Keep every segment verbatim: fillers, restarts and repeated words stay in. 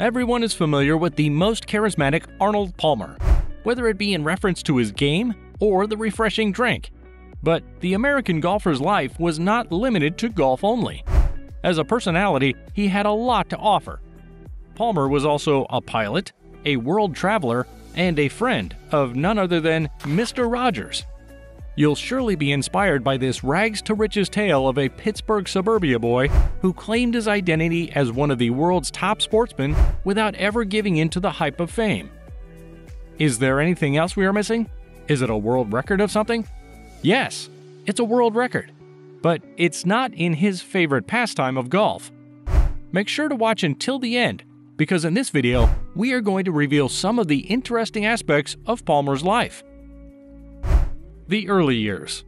Everyone is familiar with the most charismatic Arnold Palmer, whether it be in reference to his game or the refreshing drink. But the American golfer's life was not limited to golf only. As a personality, he had a lot to offer. Palmer was also a pilot, a world traveler, and a friend of none other than Mister Rogers. You'll surely be inspired by this rags-to-riches tale of a Pittsburgh suburbia boy who claimed his identity as one of the world's top sportsmen without ever giving in to the hype of fame. Is there anything else we are missing? Is it a world record of something? Yes, it's a world record, but it's not in his favorite pastime of golf. Make sure to watch until the end, because in this video, we are going to reveal some of the interesting aspects of Palmer's life. The early years.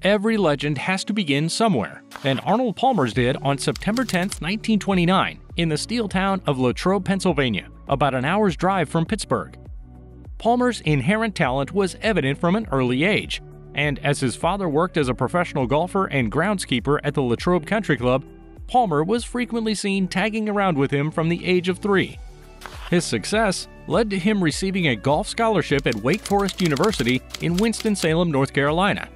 Every legend has to begin somewhere, and Arnold Palmer's did on September tenth, nineteen twenty-nine, in the steel town of Latrobe, Pennsylvania, about an hour's drive from Pittsburgh. Palmer's inherent talent was evident from an early age, and as his father worked as a professional golfer and groundskeeper at the Latrobe Country Club, Palmer was frequently seen tagging around with him from the age of three. His success led to him receiving a golf scholarship at Wake Forest University in Winston-Salem, North Carolina.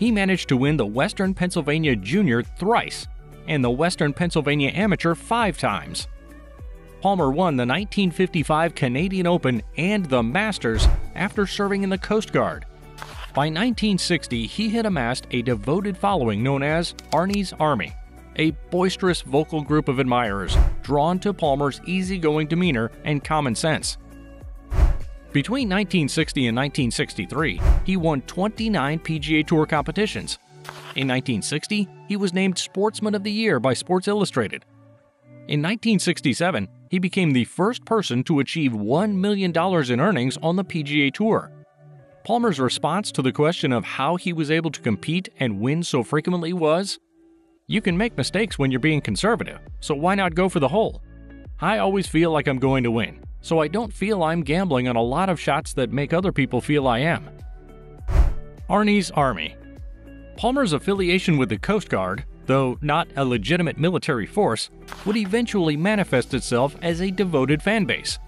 He managed to win the Western Pennsylvania Junior thrice and the Western Pennsylvania Amateur five times. Palmer won the nineteen fifty-five Canadian Open and the Masters after serving in the Coast Guard. By nineteen sixty, he had amassed a devoted following known as Arnie's Army, a boisterous vocal group of admirers drawn to Palmer's easygoing demeanor and common sense. Between nineteen sixty and nineteen sixty-three, he won twenty-nine P G A Tour competitions. In nineteen sixty, he was named Sportsman of the Year by Sports Illustrated. In nineteen sixty-seven, he became the first person to achieve one million dollars in earnings on the P G A Tour. Palmer's response to the question of how he was able to compete and win so frequently was, "You can make mistakes when you're being conservative, so why not go for the hole? I always feel like I'm going to win, so I don't feel I'm gambling on a lot of shots that make other people feel I am." Arnie's Army. Palmer's affiliation with the Coast Guard, though not a legitimate military force, would eventually manifest itself as a devoted fan base.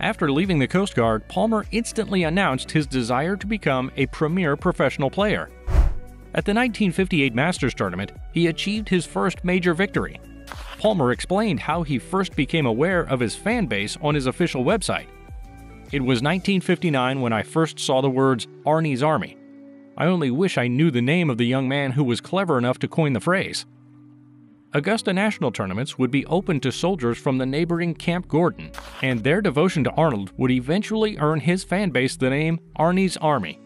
After leaving the Coast Guard, Palmer instantly announced his desire to become a premier professional player. At the nineteen fifty-eight Masters Tournament, he achieved his first major victory. Palmer explained how he first became aware of his fan base on his official website. "It was nineteen fifty-nine when I first saw the words Arnie's Army. I only wish I knew the name of the young man who was clever enough to coin the phrase." Augusta National tournaments would be open to soldiers from the neighboring Camp Gordon, and their devotion to Arnold would eventually earn his fan base the name Arnie's Army.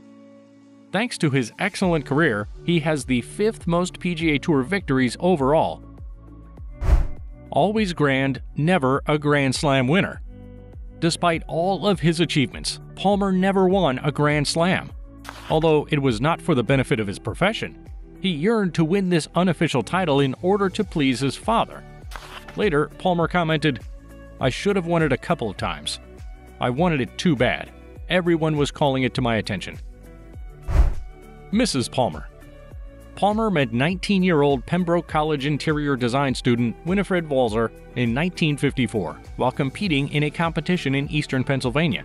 Thanks to his excellent career, he has the fifth most P G A Tour victories overall. Always grand, never a Grand Slam winner. Despite all of his achievements, Palmer never won a Grand Slam. Although it was not for the benefit of his profession, he yearned to win this unofficial title in order to please his father. Later, Palmer commented, "I should have won it a couple of times. I wanted it too bad. Everyone was calling it to my attention." Missus Palmer. Palmer met nineteen-year-old Pembroke College interior design student Winifred Walzer in nineteen fifty-four while competing in a competition in eastern Pennsylvania.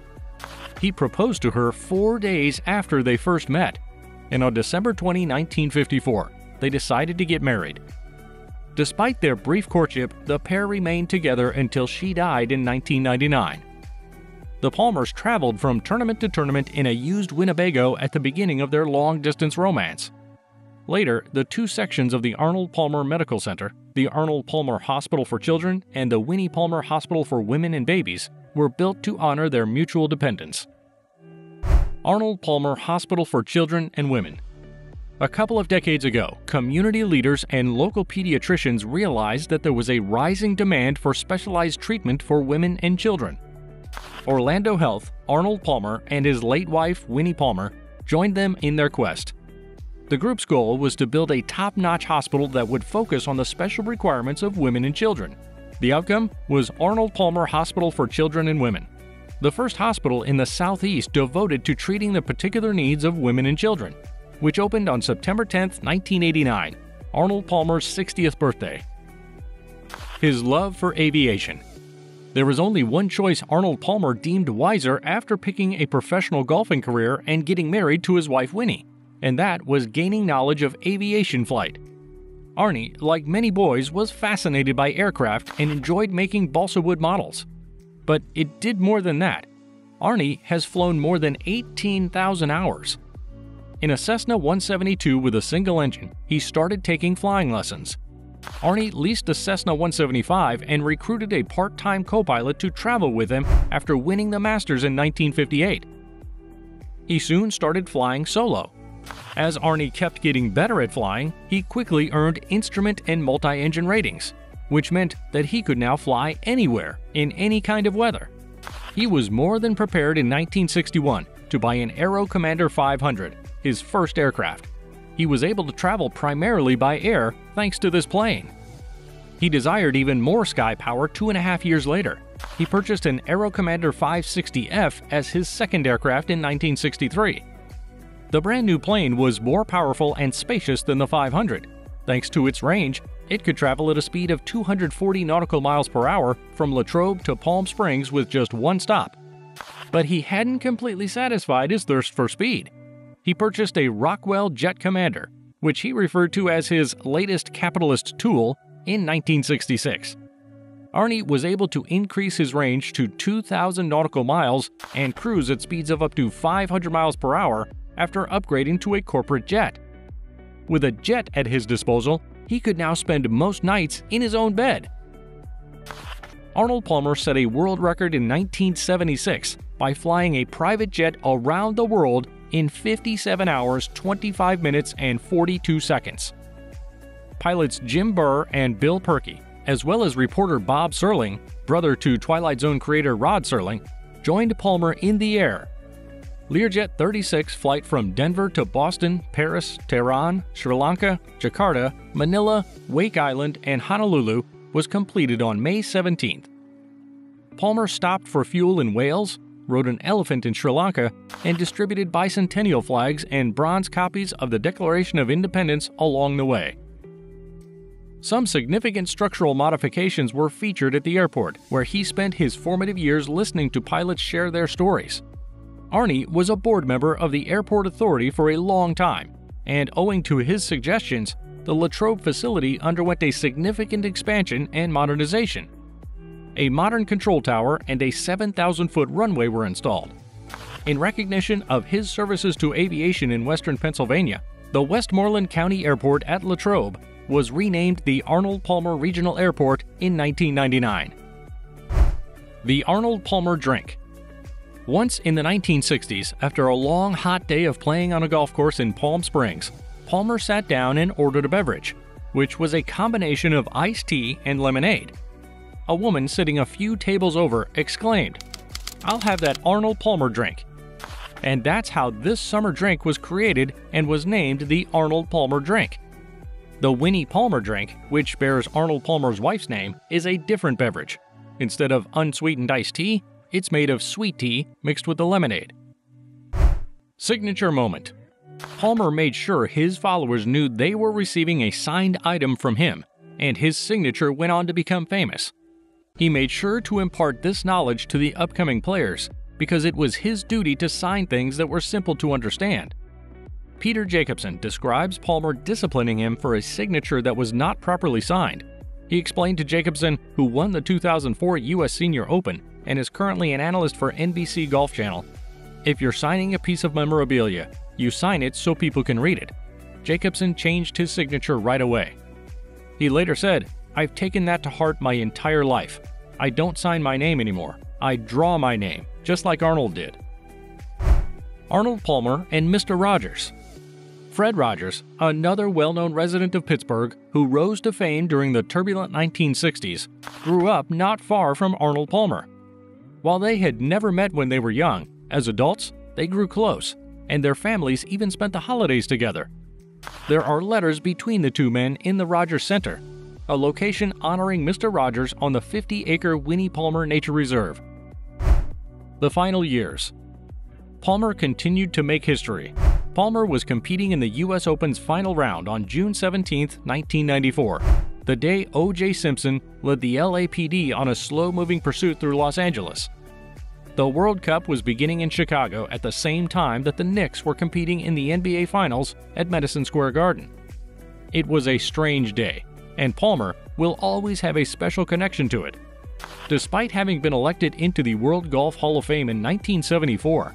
He proposed to her four days after they first met, and on December twentieth, nineteen fifty-four, they decided to get married. Despite their brief courtship, the pair remained together until she died in nineteen ninety-nine. The Palmers traveled from tournament to tournament in a used Winnebago at the beginning of their long-distance romance. Later, the two sections of the Arnold Palmer Medical Center, the Arnold Palmer Hospital for Children and the Winnie Palmer Hospital for Women and Babies, were built to honor their mutual dependence. Arnold Palmer Hospital for Children and Women. A couple of decades ago, community leaders and local pediatricians realized that there was a rising demand for specialized treatment for women and children. Orlando Health, Arnold Palmer, and his late wife, Winnie Palmer, joined them in their quest. The group's goal was to build a top-notch hospital that would focus on the special requirements of women and children. The outcome was Arnold Palmer Hospital for Children and Women, the first hospital in the Southeast devoted to treating the particular needs of women and children, which opened on September tenth, nineteen eighty-nine, Arnold Palmer's sixtieth birthday. His love for aviation. There was only one choice Arnold Palmer deemed wiser after picking a professional golfing career and getting married to his wife Winnie, and that was gaining knowledge of aviation flight. Arnie, like many boys, was fascinated by aircraft and enjoyed making balsa wood models. But it did more than that. Arnie has flown more than eighteen thousand hours. In a Cessna one seventy-two with a single engine, he started taking flying lessons. Arnie leased a Cessna one seventy-five and recruited a part-time co-pilot to travel with him after winning the Masters in nineteen fifty-eight. He soon started flying solo. As Arnie kept getting better at flying, he quickly earned instrument and multi-engine ratings, which meant that he could now fly anywhere, in any kind of weather. He was more than prepared in nineteen sixty-one to buy an Aero Commander five hundred, his first aircraft. He was able to travel primarily by air thanks to this plane. He desired even more sky power two and a half years later. He purchased an Aero Commander five sixty F as his second aircraft in nineteen sixty-three. The brand new plane was more powerful and spacious than the five hundred. Thanks to its range, it could travel at a speed of two hundred forty nautical miles per hour from Latrobe to Palm Springs with just one stop. But he hadn't completely satisfied his thirst for speed. He purchased a Rockwell Jet Commander, which he referred to as his latest capitalist tool, in nineteen sixty-six. Arnie was able to increase his range to two thousand nautical miles and cruise at speeds of up to five hundred miles per hour after upgrading to a corporate jet. With a jet at his disposal, he could now spend most nights in his own bed. Arnold Palmer set a world record in nineteen seventy-six by flying a private jet around the world in fifty-seven hours, twenty-five minutes, and forty-two seconds. Pilots Jim Burr and Bill Perkey, as well as reporter Bob Serling, brother to Twilight Zone creator Rod Serling, joined Palmer in the air. Learjet thirty-six flight from Denver to Boston, Paris, Tehran, Sri Lanka, Jakarta, Manila, Wake Island, and Honolulu was completed on May seventeenth. Palmer stopped for fuel in Wales, rode an elephant in Sri Lanka, and distributed bicentennial flags and bronze copies of the Declaration of Independence along the way. Some significant structural modifications were featured at the airport, where he spent his formative years listening to pilots share their stories. Arnie was a board member of the airport authority for a long time, and owing to his suggestions, the Latrobe facility underwent a significant expansion and modernization. A modern control tower and a seven thousand foot runway were installed. In recognition of his services to aviation in western Pennsylvania, the Westmoreland County Airport at Latrobe was renamed the Arnold Palmer Regional Airport in nineteen ninety-nine. The Arnold Palmer Drink. Once in the nineteen sixties, after a long, hot day of playing on a golf course in Palm Springs, Palmer sat down and ordered a beverage, which was a combination of iced tea and lemonade. A woman sitting a few tables over exclaimed, "I'll have that Arnold Palmer drink." And that's how this summer drink was created and was named the Arnold Palmer drink. The Winnie Palmer drink, which bears Arnold Palmer's wife's name, is a different beverage. Instead of unsweetened iced tea, it's made of sweet tea mixed with the lemonade. Signature moment. Palmer made sure his followers knew they were receiving a signed item from him, and his signature went on to become famous. He made sure to impart this knowledge to the upcoming players because it was his duty to sign things that were simple to understand. Peter Jacobson describes Palmer disciplining him for a signature that was not properly signed. He explained to Jacobson, who won the two thousand four U S Senior Open and is currently an analyst for N B C Golf Channel, "If you're signing a piece of memorabilia, you sign it so people can read it." Jacobson changed his signature right away. He later said, "I've taken that to heart my entire life. I don't sign my name anymore. I draw my name, just like Arnold did." Arnold Palmer and Mister Rogers. Fred Rogers, another well-known resident of Pittsburgh who rose to fame during the turbulent nineteen sixties, grew up not far from Arnold Palmer. While they had never met when they were young, as adults, they grew close, and their families even spent the holidays together. There are letters between the two men in the Rogers Center, a location honoring Mister Rogers on the fifty acre Winnie Palmer Nature Reserve. The final years. Palmer continued to make history. Palmer was competing in the U S Open's final round on June seventeenth, nineteen ninety-four. the day O J Simpson led the L A P D on a slow-moving pursuit through Los Angeles. The World Cup was beginning in Chicago at the same time that the Knicks were competing in the N B A Finals at Madison Square Garden. It was a strange day, and Palmer will always have a special connection to it. Despite having been elected into the World Golf Hall of Fame in nineteen seventy-four,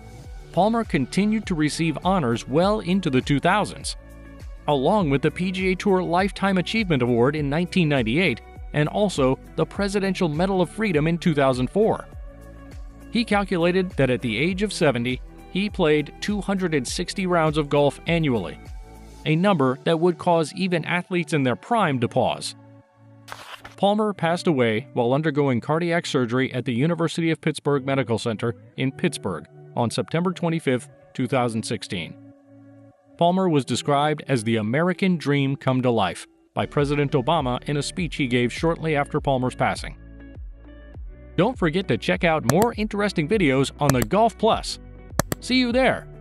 Palmer continued to receive honors well into the two thousands. Along with the P G A Tour Lifetime Achievement Award in nineteen ninety-eight and also the Presidential Medal of Freedom in two thousand four. He calculated that at the age of seventy, he played two hundred sixty rounds of golf annually, a number that would cause even athletes in their prime to pause. Palmer passed away while undergoing cardiac surgery at the University of Pittsburgh Medical Center in Pittsburgh on September twenty-fifth, two thousand sixteen. Palmer was described as the American dream come to life by President Obama in a speech he gave shortly after Palmer's passing. Don't forget to check out more interesting videos on the Golf Plus. See you there!